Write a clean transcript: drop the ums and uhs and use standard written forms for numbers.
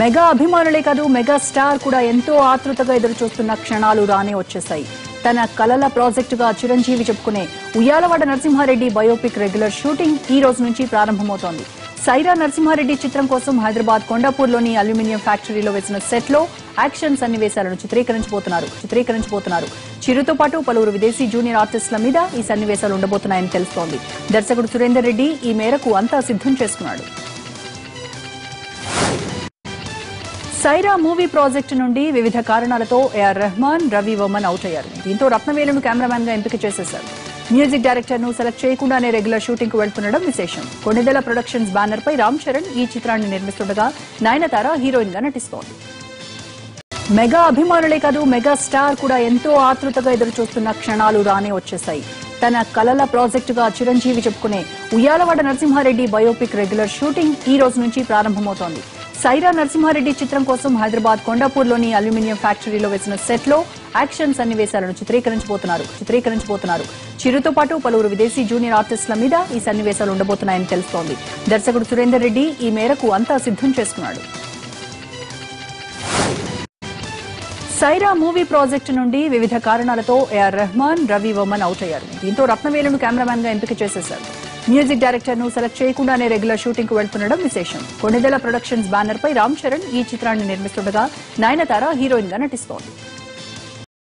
Mega అభిమానులే కాదు mega star కూడా ఎంతో ఆత్రుతగా ఎదురు చూస్తున్న క్షణాలు రానే వచ్చేసాయి. తన కలల ప్రాజెక్టుగా చిరంజీవి చెప్పుకునే Uyyalawada Narasimha Reddy biopic regular shooting ఈ రోజు నుంచి ప్రారంభమవుతోంది. సైరా నరసింహారెడ్డి చిత్రం కోసం హైదరాబాద్ కొండాపూర్లోని అల్యూమినియం ఫ్యాక్టరీలో వేసిన సెట్లో యాక్షన్ సన్నివేశాలను చిత్రీకరించబోతున్నారు. చిరుతో పాటు పలువురు విదేశీ జూనియర్ ఆర్టిస్టుల మీద ఈ సన్నివేశాలు ఉండబోతున్నాయని తెలుస్తోంది. దర్శకుడు సురేందర్ రెడ్డి ఈ మేరకు అంతా సిద్ధం చేసుకున్నాడు. సైరా మూవీ ప్రాజెక్టు నుండి వివిధ కారణాలతో ఏఆర్ రెహమాన్, రవి వర్మన్ అవుట్ అయ్యారు. దీంతో రత్నవేలును కెమెరామ్యాన్ గా ఎంపిక చేసేశారు. మ్యూజిక్ డైరెక్టర్ ను సెలెక్ట్ చేయకుండానే రెగ్యులర్ షూటింగ్ కు వెళ్తుండడం విశేషం. కొండిదేల ప్రొడక్షన్స్ బ్యానర్ పై రామ్చరణ్ ఈ చిత్రాన్ని నిర్మిస్తుండగా నయన తార హీరోయిన్ గా నటిస్తోంది. మెగా అభిమానులే కాదు మెగా స్టార్ కూడా ఎంతో ఆతృతగా ఎదురు చూస్తున్న క్షణాలు రానే వచ్చేసాయి. తన కలల ప్రాజెక్టుగా చిరంజీవి చెప్పుకునే Uyyalawada Narasimha Reddy biopic regular shooting ఈ రోజు నుంచి ప్రారంభమవుతోంది. సైరా నరసింహారెడ్డి చిత్రం కోసం హైదరాబాద్ కొండాపూర్లోని అల్యూమినియం ఫ్యాక్టరీలో వేసిన సెట్లో యాక్షన్ సన్నివేశాలను చిత్రీకరించబోతున్నారు. చిరుతో పాటు పలువురు విదేశీ జూనియర్ ఆర్టిస్టుల మీద ఈ సన్నివేశాలు ఉండబోతున్నాయని తెలుస్తోంది. దర్శకుడు సురేందర్ రెడ్డి ఈ మేరకు అంతా సిద్ధం చేసుకున్నాడు. సైరా మూవీ ప్రాజెక్టు నుండి వివిధ కారణాలతో ఏఆర్ రెహమాన్, రవి వర్మన్ అవుట్ అయ్యారు. దీంతో రత్నవేలును కెమెరామ్యాన్ గా ఎంపిక చేసేశారు. మ్యూజిక్ డైరెక్టర్ ను సెలెక్ట్ చేయకుండానే రెగ్యులర్ షూటింగ్ కు వెళ్తుండడం విశేషం. కొండిదేల ప్రొడక్షన్స్ బ్యానర్ పై రామ్చరణ్ ఈ చిత్రాన్ని నిర్మిస్తుండగా నయనతార హీరోయిన్ గా నటిస్తోంది.